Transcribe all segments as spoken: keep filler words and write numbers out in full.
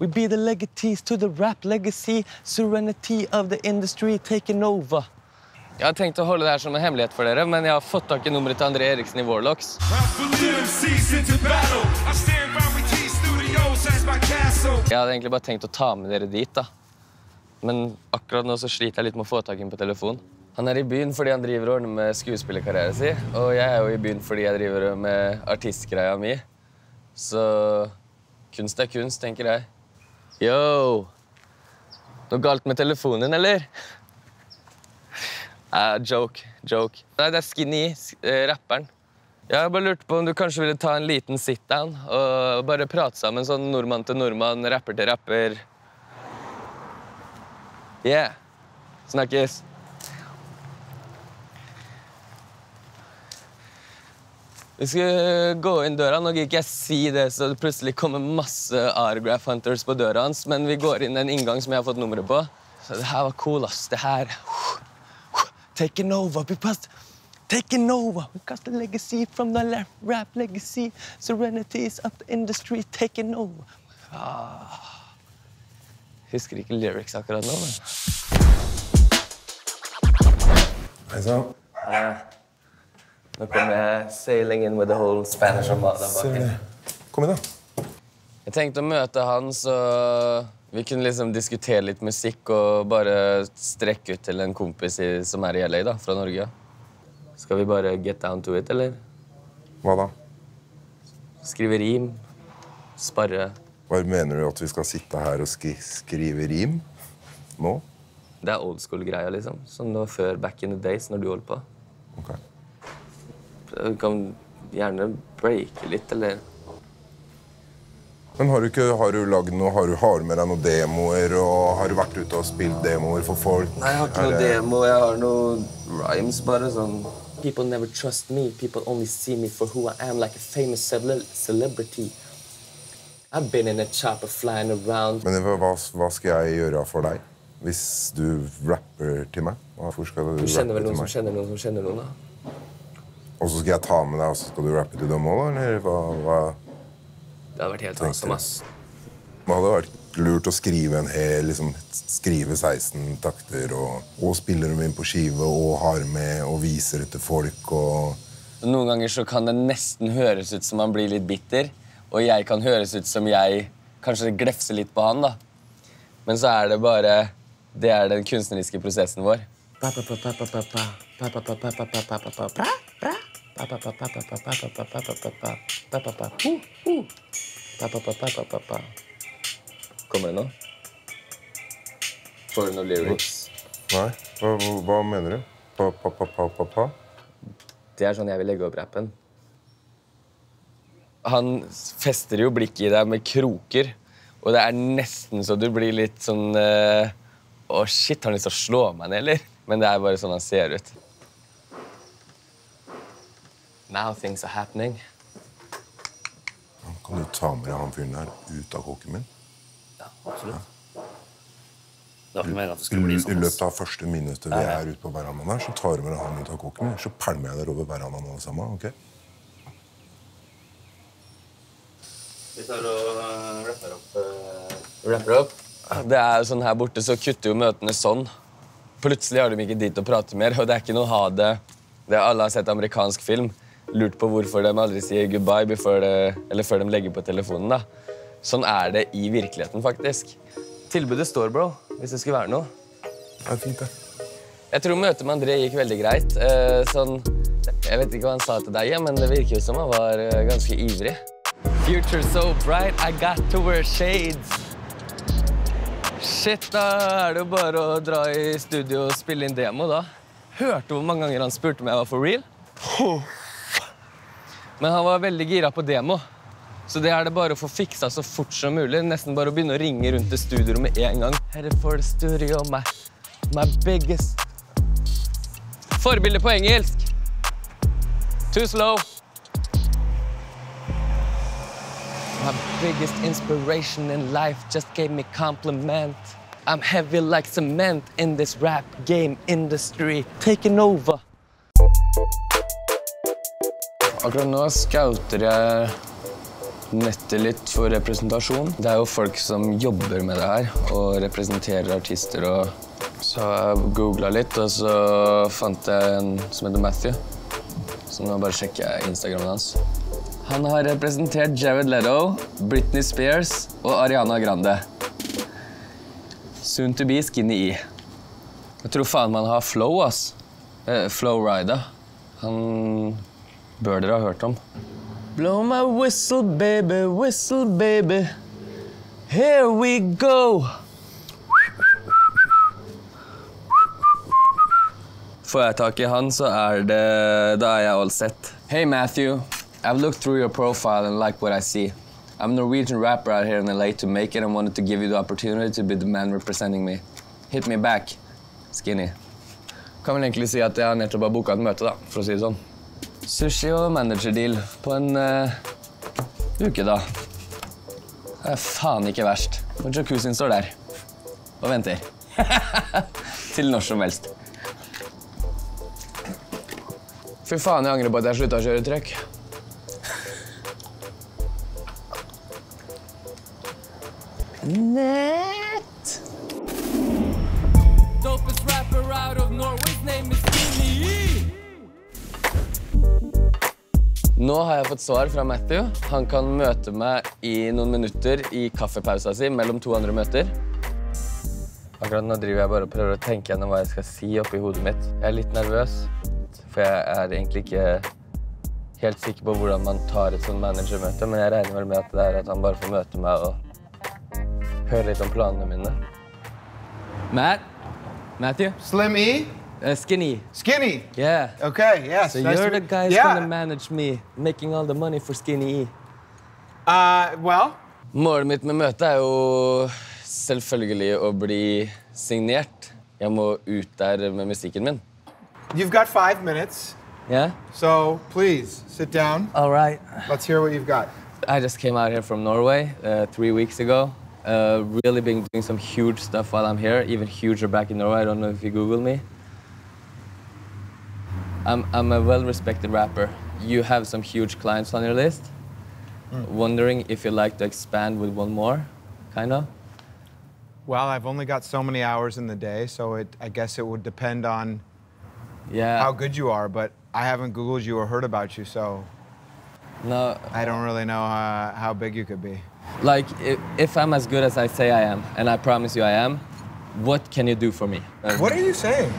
We be the legatees to the rap legacy, serenity of the industry taking over. Jeg har tenkt å holde det her som en hemmelighet for dere, men jeg har fått tak i nummeret til André Eriksen i Warlocks. Jeg hadde egentlig bare tenkt å ta med dere dit, da. Men akkurat nå så sliter jeg litt med å få tak inn på telefon. Han er i byen fordi han driver og ordner med skuespillerkarrieren sin, og jeg er jo i byen fordi jeg driver med artistgreia mi. Så kunst er kunst, tenker jeg. Yo! Noe galt med telefonen, eller? Uh, joke, joke. Nei, det er Skinny E, eh, rapperen. Jeg har bare lurt på om du kanskje ville ta en liten sit-down og bare prate sammen sånn nordmann til nordmann, rapper til rapper. Yeah, snakkes. Vi skulle gå inn døra, nå gikk jeg si det, så det plutselig kommer masse R-Graph Hunters på døra hans, men vi går inn en inngang som jeg har fått nummeret på. Så det her var cool, ass, det her. Taking over, we passed, taking over. We got the legacy from the rap legacy. Serenities of the industry taking over. Ah. Husker ikke lyrics akkurat nå, men. Hei sånn. Uh, nå kommer jeg sailing in with the whole Spanish armada bak. Kom inn da. Jeg tenkte å møte han, så vi kunne liksom diskutere litt musikk og bare strekke ut til en kompis i, som er i Hjelløy da, fra Norge. Skal vi bare get down to it, eller? Hva da? Skrive rim, sparre. Hva mener du, at vi skal sitte her og skri skrive rim nå? Det er old school greia liksom, som det var før back in the days når du holdt på. Ok. Du kan gjerne breake litt, eller? Men har du ikke, har du laget noe, har du, har du med deg noen demoer, og har du vært ute og spilt demoer for folk? Nei, jeg har ikke noen demo, jeg har noen rhymes bare, sånn. People never trust me, people only see me for who I am, like a famous celebrity. I've been in a chopper flying around. Men hva, hva skal jeg gjøre for deg, hvis du rapper til meg? Hvorfor skal du, du kjenner vel noen som kjenner noen som kjenner noen, da? Og så skal jeg ta med deg, og så skal du rappe til dem også, eller hva? hva? Det hadde vært helt awesome, ass. Det hadde vært lurt å skrive en hel, liksom, skrive seksten takter, og, og spille dem inn på skive, og har med, og viser det til folk, og... Noen ganger så kan det nesten høres ut som man blir litt bitter, og jeg kan høres ut som jeg kanskje glefser litt på han, da. Men så er det bare, det er den kunstneriske prosessen vår. Kommer det nå? Får du noen lyrics? Nei, hva mener du? Pa-pa-pa-pa-pa-pa? Det er sånn jeg vil legge opp rappen. Han fester jo blikket i deg med kroker, og det er nesten så du blir litt sånn... Åh, shit, har han lyst til å slå meg ned, eller? Men det er bare sånn han ser ut. Now things are happening. Kan du ta med deg han fyren her ut av kåken min? Ja, absolutt. Ja. Det var ikke mer at det skulle bli sånn. I løpet av første minuttet vi er ute på verandaen her, så tar du med deg han ut av kåken min, så palmer jeg deg over verandaen alle sammen, ok? Vi tar og rapper opp. Rapper opp? Det er sånn her borte, så kutter jo møtene sånn. Plutselig har de ikke dit å prate mer, og det er ikke noe å ha det. Det er alle har sett amerikansk film. Lurt på hvorfor de aldri sier goodbye de, eller før de legger på telefonen, da. Sånn er det i virkeligheten, faktisk. Tilbudet står, bro, hvis det skulle være noe. Ja, fint, da. Jeg tror møtet med André gikk veldig greit. Eh, sånn, jeg vet ikke hva han sa til deg, men det virker som han var eh, ganske ivrig. Future so bright, I got to wear shades. Shit, da er det jo bare å dra i studio og spille inn demo, da. Hørte hvor mange ganger han spurte om jeg var for real. Åh. Men han var veldig gira på demo, så det er det bare å få fiksa så fort som mulig. Nesten bare å begynne å ringe rundt til studiorommet en gang. Headed for the studio, my, my biggest. Forbilde på engelsk. Too slow. My biggest inspiration in life just gave me compliment. I'm heavy like cement in this rap game industry. Taking over. Akkurat nå scouter jeg Nettet litt for representasjon. Det er jo folk som jobber med det her og representerer artister. Og så jeg googlet litt, og så fant jeg en som heter Matthew. Så nå bare sjekker jeg Instagramen hans. Han har representert Jared Leto, Britney Spears og Ariana Grande. Soon to be Skinny E. Jeg tror faen man har Flow, ass. Eh, Flow Rider. Han bør dere ha hørt om. Blow my whistle, baby, whistle, baby. Here we go. Får jeg tak i han, så er det... Da er jeg all set. Hey, Matthew. I've looked through your profile and like what I see. I'm a Norwegian rapper out here in L A to make it and wanted to give you the opportunity to be the man representing me. Hit me back. Skinny. Kan vel egentlig si at jeg har nettopp har boket et møte, da, for å si det sånn. Sushi og managerdeal på en uh, uke, da. Det er faen ikke verst. Og jacuzzien står der. Og venter. Til når som helst. Fy faen, jeg angrer på at jeg sluttet å kjøre trøkk. Nett! Dopest rapper out of Norway's name is Skinny E! Nå har jeg fått svar fra Matthew. Han kan møte meg i noen minutter i kaffepausa si mellom to andre møter. Akkurat nå driver jeg bare og prøver å tenke gjennom hva jeg skal si oppi hodet mitt. Jeg er litt nervøs, for jeg er egentlig ikke helt sikker på hvordan man tar et sånt managermøte, men jeg regner vel med at det er at han bare får møte meg og høre litt om planene mine. Matt? Matthew? Slim E? Uh, skinny. Skinny? Yeah. Okay, yes. So nice you're the guy who's yeah. gonna manage me, making all the money for Skinny E. Uh, well? Målet mitt med møtet er jo selvfølgelig å bli signert. Jeg må ut der med musikken min. You've got five minutes. Yeah? So, please, sit down. All right. Let's hear what you've got. I just came out here from Norway uh, three weeks ago. Uh, really been doing some huge stuff while I'm here, even huger back in Norway. I don't know if you Google me. I'm, I'm a well-respected rapper. You have some huge clients on your list. Mm. Wondering if you'd like to expand with one more, kind of? Well, I've only got so many hours in the day, so it, I guess it would depend on yeah. how good you are, but I haven't Googled you or heard about you, so no, I don't really know uh, how big you could be. Like, if, if I'm as good as I say I am, and I promise you I am, what can you do for me? What are you saying?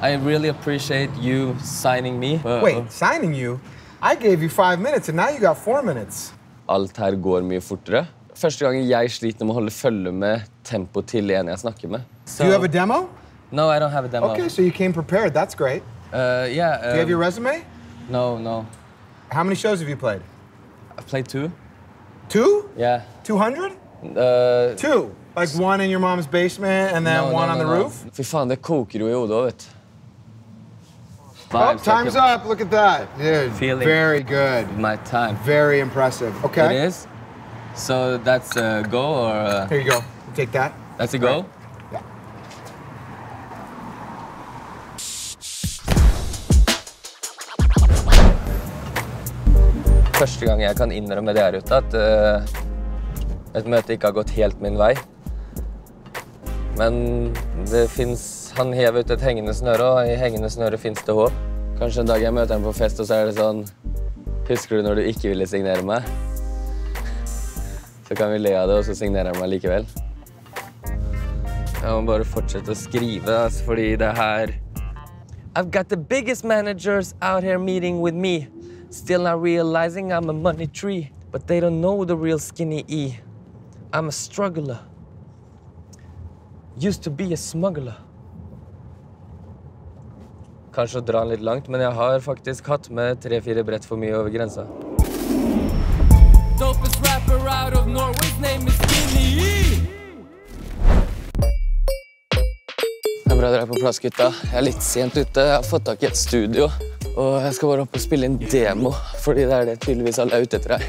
I really appreciate you signing me. Wait, signing you? I gave you five minutes and now you got four minutes. Alt her går mye fortere. Første gangen jeg sliter med å holde følge med tempo til en jeg snakker med. So, do you have a demo? No, I don't have a demo. Okay, so you came prepared. That's great. Uh, yeah. Um, do you have your resume? No, no. How many shows have you played? I've played two. Two? Yeah. two hundred? Uh, two. Like one in your mom's basement and then no, one no, no, on the no. roof? Fy faen, det koker jo i hodet, vet du. Oh, time's up, look at that. Dude, feeling very good. My time. Very impressive, okay. It is. So that's a go or a... Here you go, take that. That's a go? Right. Yeah. Første gang jeg kan innrømme det her ute, at uh, et møte ikke har gått helt min vei. Men det finnes, han hever ut et hengende snøre, og i hengende snøre finnes det håp. Kanskje en dag jeg møter ham på fest, og så er det sånn, husker du når du ikke ville signere meg? Så kan vi le av det, og så signerer han meg likevel. Jeg må bare fortsette å skrive, fordi det her... I've got the biggest managers out here meeting with me. Still not realizing I'm a money tree. But they don't know the real Skinny E. I'm a struggler. Used to be a smuggler. Kanskje å dra den litt langt, men jeg har faktisk hatt med tre-fire brett for mye over grensa. Dopest rapper out of Norway's name is Skinny E! Det er bra dere er på plass, gutta. Jeg er litt sent ute. Jeg har fått tak i et studio. Og jeg skal bare opp og spille en demo, fordi det er det tydeligvis alle er ute etter her.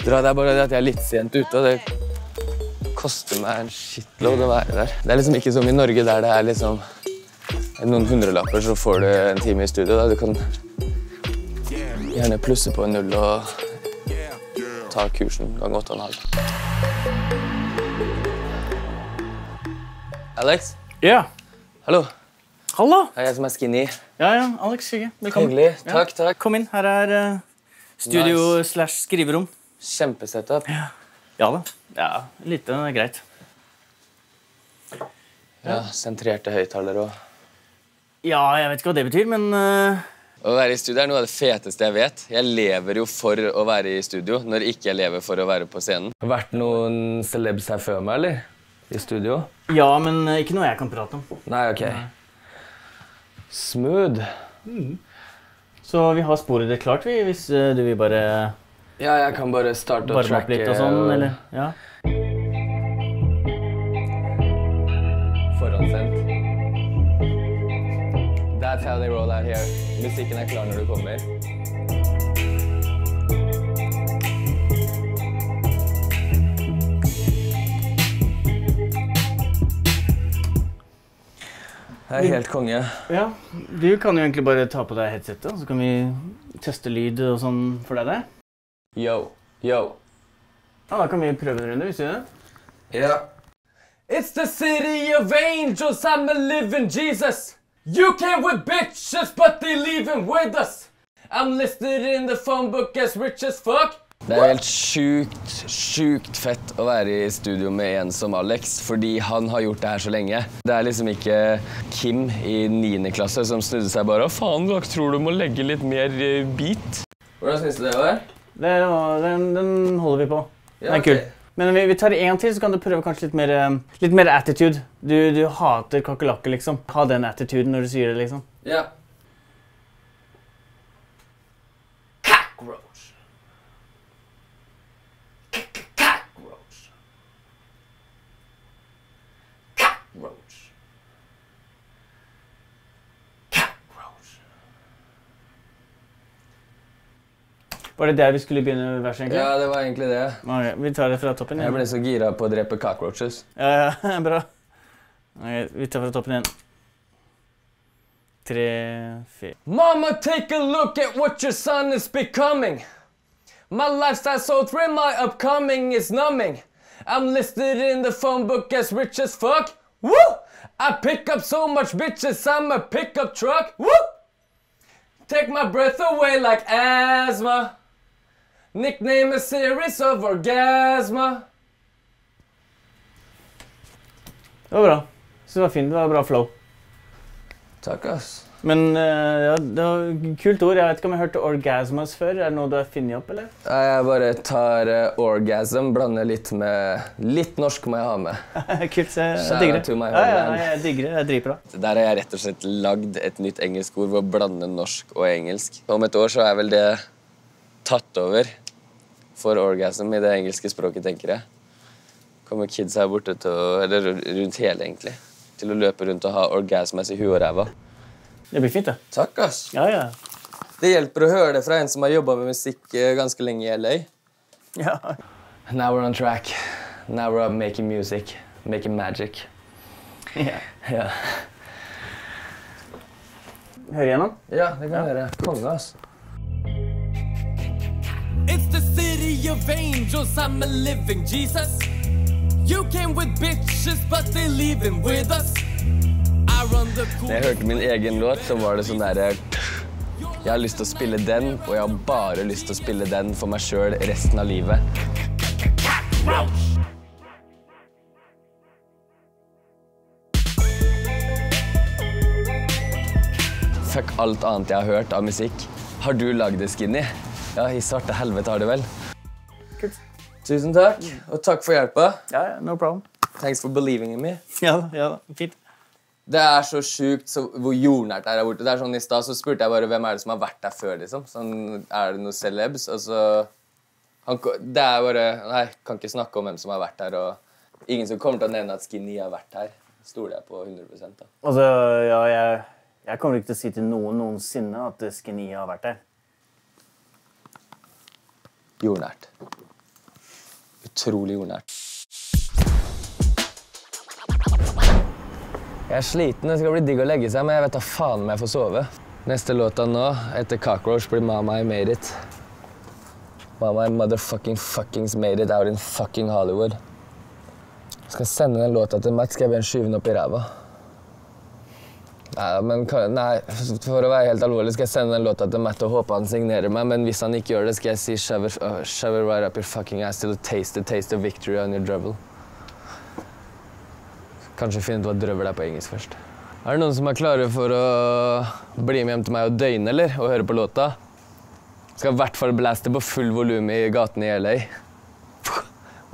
Dra der bare det at jeg er litt sent ute, og det... Det koster meg en shitload å være der. Det er liksom ikke som i Norge der det er liksom noen hundrelapper, så får du en time i studio. Da. Du kan gjerne plusse på en null og tar kursen ganger åtte og en halv. Alex? Ja. Hallo. Hallo. Det er jeg som er Skinny E. Ja, ja, Alex, Skygge. Velkommen. Hyggelig. Takk, takk. Kom inn, her er uh, studio slash skriverom. Kjempesetup. Ja. Ja da. Ja, litt er greit. Ja, ja, sentrerte høyttalere og... Ja, jeg vet ikke hva det betyr, men... Uh... Å være i studio er noe av det feteste jeg vet. Jeg lever jo for å være i studio, når ikke jeg lever for å være på scenen. Har vært noen celebs her før meg, eller? I studio? Ja, men ikke noe jeg kan prate om. Nei, ok. Nei. Smooth. Mm. Så vi har sporet det klart, vi, hvis du vil bare... Ja, jeg kan bare starte og tracke... Bare litt og sånn, eller? Ja. Forhåndssendt. That's how they roll out here. Musikken er klar når du kommer. Det er helt konge. Ja, du kan jo egentlig bare ta på deg headsetet, så kan vi teste lyd og sånn for deg der. Yo, yo. Ja, da kan vi prøve en runde, hvis du gjør det. Ja. It's the city of angels, I'm a living Jesus. You came with bitches, but they leaving with us. I'm listed in the phone book as rich as fuck. Det er helt sjukt, sjukt fett å være i studio med en som Alex, fordi han har gjort det her så lenge. Det er liksom ikke Kim i niende klasse som snudde seg bare, «Å faen, dere tror du må legge litt mer beat?» Hvordan synes du det var? Det var, den, den holder vi på. Ja, den er kul. Okay. Men vi, vi tar en til, så kan du prøve kanskje litt mer, litt mer attitude. Du, du hater kakelakke, liksom. Ha den attituden når du sier det, liksom. Ja. Cockroach. Cockroach. Cockroach. Cockroach. Var det der vi skulle begynne med verset, egentlig? Ja, det var egentlig det. Ok, vi tar det fra toppen igjen. Jeg ble så gira på å drepe cockroaches. Ja, ja, bra. Ok, vi tar fra toppen igjen. Tre, fire. Mama, take a look at what your son is becoming. My lifestyle so thrill, my upcoming is numbing. I'm listed in the phone book as rich as fuck. Woo! I pick up so much bitches, I'm a pickup truck. Woo! Take my breath away like asthma. Nickname a series of orgasma. Det var bra. Så det var fint. Det var bra flow. Takk, ass. Men ja, det var et kult ord. Jeg vet ikke om jeg hørte orgasmas før. Er det noe du har finnet opp, eller? Jeg bare tar orgasm, blander litt med... Litt norsk må jeg ha med. Kult, så jeg digger det. Ja, ja, jeg digger det. Jeg driver det. Der har jeg rett og slett lagd et nytt engelsk ord hvor jeg blander norsk og engelsk. Om et år så er vel det tatt over for orgasm i det engelske språket, tenker jeg. Kommer kids her borte til å, eller rundt hele egentlig, til å løpe rundt og ha orgasmes i huet og ræva. Det blir fint, da. Takk, ass. Ja, ja. Det hjelper å høre det fra en som har jobbet med musikk ganske lenge i Hjelløy. Ja. Now we're on track. Now we're making music. Making magic. Ja. Ja. Hører igjennom? Ja, det kan jeg høre. Konge, ass. It's the city of angels, I'm a living Jesus. You came with bitches, but they leaving with us. Når jeg hørte min egen låt, så var det sånn der... Jeg har lyst til å spille den, og jeg har bare lyst til å spille den for meg selv resten av livet. Fuck alt annet jeg har hørt av musikk. Har du laget det, Skinny? Ja, i svarte helvete har du vel. Kult. Tusen takk, og takk for hjelpen. Ja, ja, no problem. Thanks for believing in me. Ja, ja, fint. Det er så sjukt så, hvor jordnært det er borte. Det er sånn, i sted så spurte jeg bare hvem er det som har vært der før, liksom. Sånn, er det noen celebs? Og så, han, det er bare, nei, kan ikke snakke om hvem som har vært der, og ingen som kommer til å nevne at Skinny har vært her. Stoler jeg på hundre prosent da. Altså, ja, jeg, jeg kommer ikke til å si til noen noensinne at Skinny har vært der. Jordnært. Utrolig jordnært. Jeg er sliten, det skal bli digg å legge seg, men jeg vet da faen om jeg får sove. Neste låta nå, etter Cockroach, blir Mama I Made It. Well, my motherfucking fuckings made it out in fucking Hollywood. Skal sende den låta til Matt, skal jeg be en skyven opp i ræva. Nei, men, nei, for å være helt alvorlig skal jeg sende den låta til Matt og håpe han signerer meg, men hvis han ikke gjør det, skal jeg si shove it, uh, shove it right up your fucking ass till you taste the taste of victory on your drøvel. Kanskje finne ut hva drøvel er på engelsk først. Er det noen som er klare for å bli med hjem til meg og døgne, eller? Og høre på låta? Skal i hvert fall blaste på full volum i gaten i Hjelløy.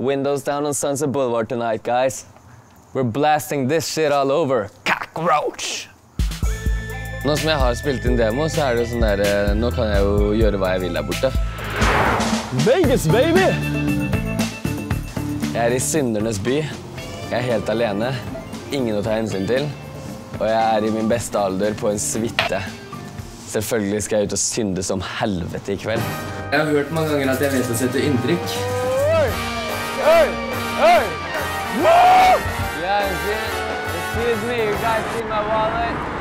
Windows down on Sunset Boulevard tonight, guys. We're blasting this shit all over. Cockroach! Nå som jeg har spilt inn demo, så er det jo sånn der, nå kan jeg jo gjøre hva jeg vil der borte. Vegas, baby! Jeg er i syndernes by. Jeg er helt alene. Ingen å ta hensyn til. Og jeg er i min beste alder på en suite. Selvfølgelig skal jeg ut og synde som helvete i kveld. Jeg har hørt mange ganger at jeg vet å sette inntrykk. Hey! Hey! Woo! Yeah, you see it? You see me? You guys see my wallet?